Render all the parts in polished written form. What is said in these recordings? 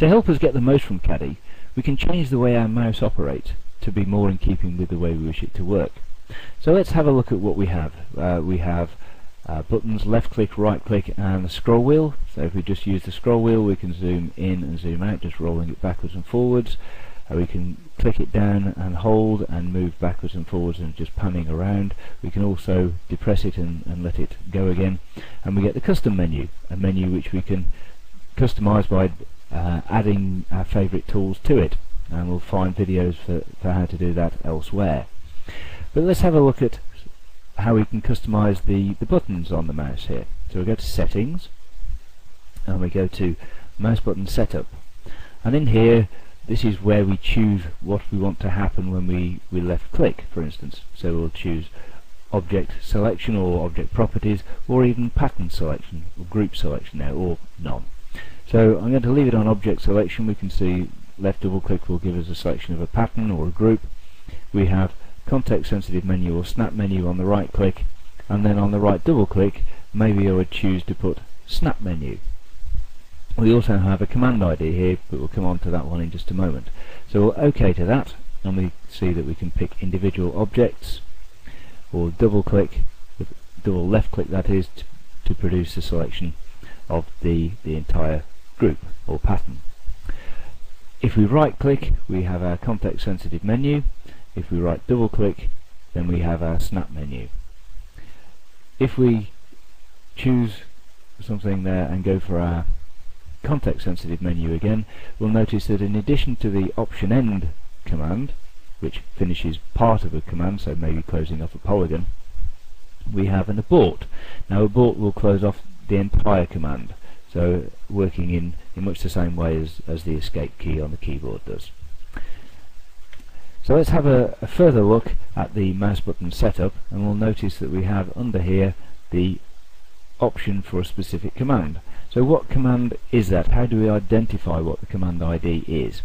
To help us get the most from Caddy, we can change the way our mouse operates to be more in keeping with the way we wish it to work. So let's have a look at what we have. We have buttons, left click, right click, and the scroll wheel. So if we just use the scroll wheel, we can zoom in and zoom out, just rolling it backwards and forwards. We can click it down and hold and move backwards and forwards and just panning around. We can also depress it and let it go again. And we get the custom menu, a menu which we can customize by adding our favorite tools to it. And we'll find videos for how to do that elsewhere. But let's have a look at how we can customize the buttons on the mouse here. So we go to settings and we go to mouse button setup, and in here this is where we choose what we want to happen when we left click, for instance. So we'll choose object selection or object properties, or even pattern selection or group selection now, or none. So I'm going to leave it on object selection. We can see left double click will give us a selection of a pattern or a group. We have context sensitive menu or snap menu on the right click, and then on the right double click maybe I would choose to put snap menu. We also have a command ID here, but we'll come on to that one in just a moment. So we'll OK to that, and we see that we can pick individual objects, or double click, double left click that is, to produce a selection of the entire group or pattern. If we right click, we have our context sensitive menu. If we right double click, then we have our snap menu. If we choose something there and go for our context sensitive menu again, we'll notice that in addition to the option end command, which finishes part of a command, so maybe closing off a polygon, we have an abort. Now abort will close off the entire command, so working in much the same way as the escape key on the keyboard does. So let's have a further look at the mouse button setup, and we'll notice that we have under here the option for a specific command. So what command is that? How do we identify what the command ID is?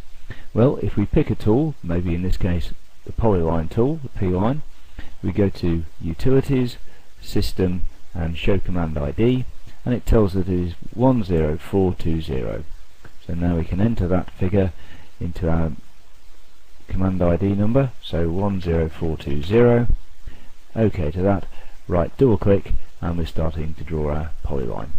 Well, if we pick a tool, maybe in this case the polyline tool, the P-line, we go to Utilities, System, and Show Command ID, and it tells us it is 10420. So now we can enter that figure into our command ID number, so 10420. OK to that, right double click, and we're starting to draw our polyline.